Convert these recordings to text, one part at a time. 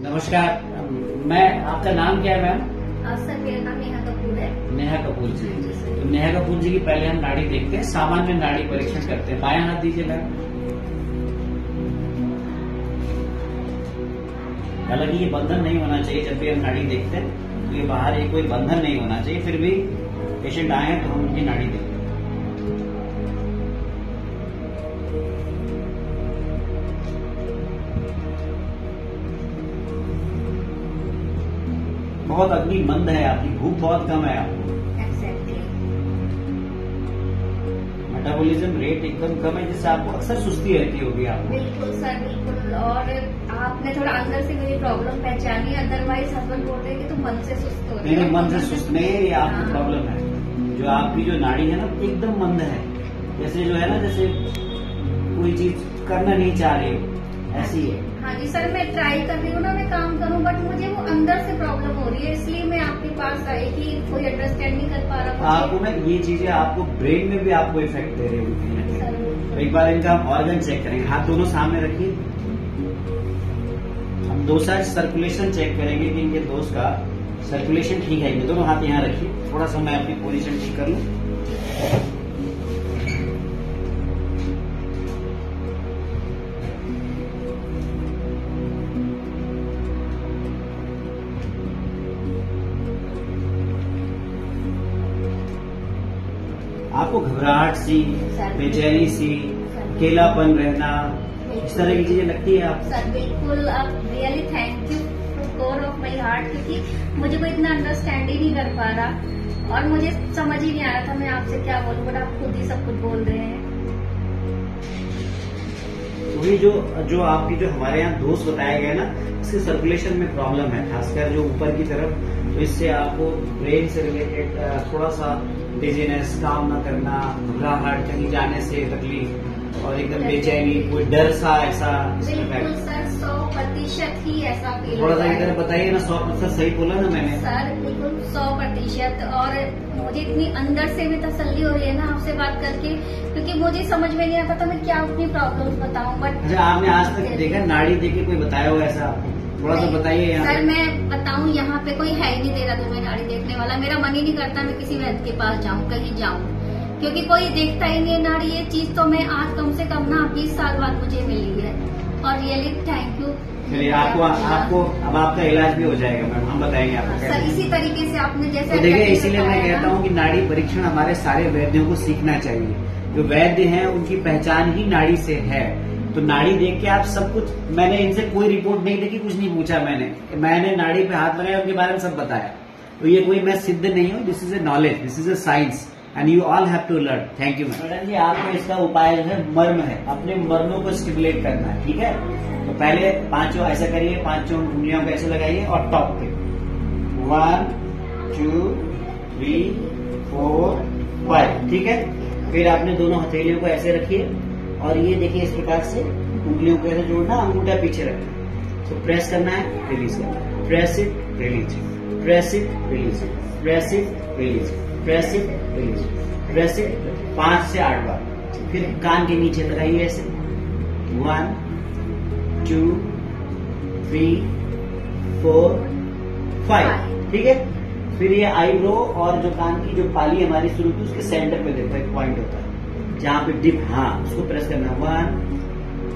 नमस्कार, मैं आपका नाम क्या है मैम? सर मेरा नाम नेहा कपूर है। नेहा कपूर जी, तो नेहा कपूर जी की पहले हम नाड़ी देखते हैं, सामान्य नाड़ी परीक्षण करते हैं। बायां हाथ दीजिए मैम। हालांकि ये बंधन नहीं होना चाहिए, जब भी हम नाड़ी देखते हैं तो ये बाहर ये कोई बंधन नहीं होना चाहिए, फिर भी पेशेंट आए हैं तो हम उनकी नाड़ी देखते हैं। बहुत अग्नि मंद है, आपकी भूख बहुत कम है आपको। मेटाबॉलिज्म रेट एकदम कम है, जिससे आपको अक्सर सुस्ती रहती होगी आपको। बिल्कुल सर, बिल्कुल। और आपने थोड़ा अंदर से मेरी प्रॉब्लम पहचानी, अदरवाइज हस्बैंड बोलते हैं कि तुम मन से सुस्त हो। नहीं, मन से सुस्त नहीं है, ये आपकी प्रॉब्लम है। जो आपकी जो नाड़ी है ना एकदम मंद है, जैसे जो है ना जैसे कोई चीज करना नहीं चाह रही हो, ऐसी है। हाँ जी सर, मैं ट्राई कर रही हूँ ना मैं काम करूँ, बट मुझे वो अंदर से प्रॉब्लम हो रही है, इसलिए मैं आपके पास आई कि कोई अंडरस्टैंड नहीं कर पा रहा आपको। मैं ये चीजें आपको ब्रेन में भी आपको इफेक्ट दे रही होती है। तो एक बार इनका हम ऑर्गन चेक करेंगे। हाथ दोनों सामने रखिए, हम दो साइड सर्कुलेशन चेक करेंगे कि इनके दोस्त का सर्कुलेशन ठीक है। दोनों हाथ यहाँ रखिए, थोड़ा सा मैं अपनी पोजिशन ठीक कर लूँ। आपको घबराहट सी, बेचैनी सी, अकेलापन रहना, इस तरह की चीजें लगती है आप? सर बिल्कुल, आप really thank you core of my heart, क्योंकि मुझे कोई इतना अंडरस्टैंड ही नहीं कर पा रहा और मुझे समझ ही नहीं आ रहा था मैं आपसे क्या बोलूं, बट आप खुद ही सब कुछ बोल रहे हैं। वही जो आपकी जो हमारे यहाँ दोस्त बताया गया ना, इसके सर्कुलेशन में प्रॉब्लम है, खासकर जो ऊपर की तरफ। तो इससे आपको ब्रेन से रिलेटेड थोड़ा सा डिजीनेस, काम न करना, घबराहट, कहीं जाने से तकलीफ और एकदम बेचैनी, कोई डर सा ऐसा। बिल्कुल सर, 100% ही ऐसा फील। थोड़ा सा इधर बताइए ना, 100% सही बोला ना मैंने? सर बिल्कुल 100%। और मुझे इतनी अंदर से भी तसल्ली हो रही है ना आपसे बात करके, क्योंकि मुझे समझ में नहीं आता था मैं क्या अपनी प्रॉब्लम बताऊँ। बट अच्छा, आपने आज तक देखा नाड़ी देखे कोई बताया हुआ ऐसा आपको? थोड़ा सा बताइए। सर मैं बताऊं, यहाँ पे कोई है ही नहीं दे रहा तुम्हें नाड़ी देखने वाला। मेरा मन ही नहीं करता मैं किसी वैद्य के पास जाऊं, कहीं जाऊं, क्योंकि कोई देखता ही नहीं है नाड़ी। ये चीज तो मैं आज कम से कम ना 20 साल बाद मुझे मिली है, और रियली थैंक यू। चलिए, आपको अब आपका इलाज भी हो जाएगा मैम, हम बताएंगे आपको। सर इसी तरीके से आपने जैसे देखिए, इसीलिए मैं कहता हूँ कि नाड़ी परीक्षण हमारे सारे वैद्यों को सीखना चाहिए। जो वैद्य है उनकी पहचान ही नाड़ी से है, तो नाड़ी देख के आप सब कुछ। मैंने इनसे कोई रिपोर्ट नहीं देखी, कुछ नहीं पूछा मैंने नाड़ी पे हाथ लगाया, उनके बारे में सब बताया। तो ये कोई मैं सिद्ध नहीं हूँ, this is a knowledge, this is a science and you all have to learn. Thank you madam ji. आपको इसका उपाय जो है मर्म है, अपने मर्मों को स्टिमुलेट करना है, ठीक है? तो पहले पांचों ऐसा करिए, पांचों उंगलियों को ऐसे लगाइए और टॉप पे 1 2 3 4 5, ठीक है? फिर आपने दोनों हथेलियों को ऐसे रखिए और ये देखिए इस प्रकार से उंगलियों को ऐसे जोड़ना, अंगूठा पीछे रखना। तो प्रेस करना है, रिलीज करना, press it release, press it release, press it release, press it release, press it 5 से 8 बार। फिर कान के नीचे लगाइए ऐसे 1 2 3 4 5, ठीक है? फिर ये आईब्रो और जो कान की जो पाली हमारी शुरू की उसके सेंटर पे देखो एक पॉइंट होता है जहाँ पे डिप, हाँ उसको प्रेस करना 1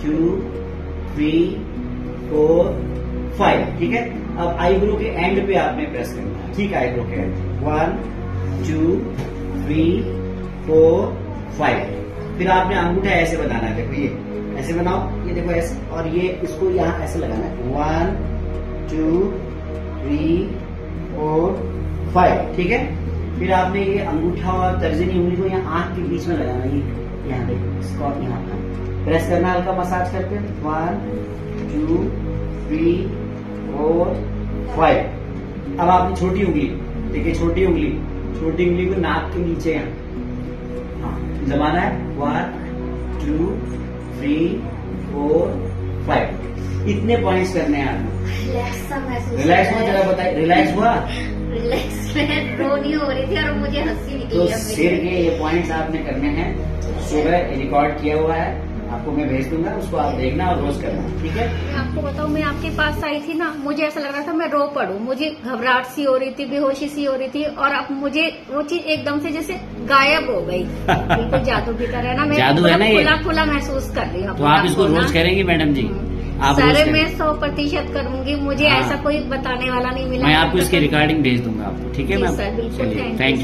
2 3 4 5, ठीक है? अब आईब्रो के एंड पे आपने प्रेस करना है, ठीक है? आईब्रो के एंड 1 2 3 4 5। फिर आपने अंगूठा ऐसे बनाना है, देखो ये ऐसे बनाओ, ये देखो ऐसे, और ये इसको यहाँ ऐसे लगाना है 1 2 3 4 5, ठीक है? फिर आपने ये अंगूठा और तर्जनी उंगली को यहाँ आंख के बीच में लगाना, ये यहाँ देखो इसको आप यहाँ प्रेस करना, हल्का मसाज करते हैं 1 2 3 4 5। अब आपने छोटी उंगली देखिए, छोटी उंगली को नाक के नीचे यहाँ जमाना है 1 2 3 4 5, इतने पॉइंट्स करने हैं आपको। रिलैक्स हुआ जरा बताइए, रिलैक्स हुआ? रिलैक्स में रोनी हो रही थी और मुझे हंसी निकली। तो सिर के ये पॉइंट्स आपने करने हैं, सुबह रिकॉर्ड किया हुआ है, आपको मैं भेज दूंगा, उसको आप देखना और रोज करना, ठीक है। मैं आपको बताऊं, मैं आपके पास आई थी ना, मुझे ऐसा लग रहा था मैं रो पड़ूं, मुझे घबराहट सी हो रही थी, बेहोशी सी हो रही थी, और अब मुझे वो चीज एकदम से जैसे गायब हो गई, बिल्कुल जादू की तरह ना, मैं खुला खुला महसूस कर रही हूँ। तो आप इसको रोज करेंगी मैडम जी? सारे मैं 100% करूंगी, मुझे ऐसा कोई बताने वाला नहीं मिला। मैं आपको इसकी रिकॉर्डिंग भेज दूंगा आपको, ठीक है मैम? बिल्कुल, थैंक यू।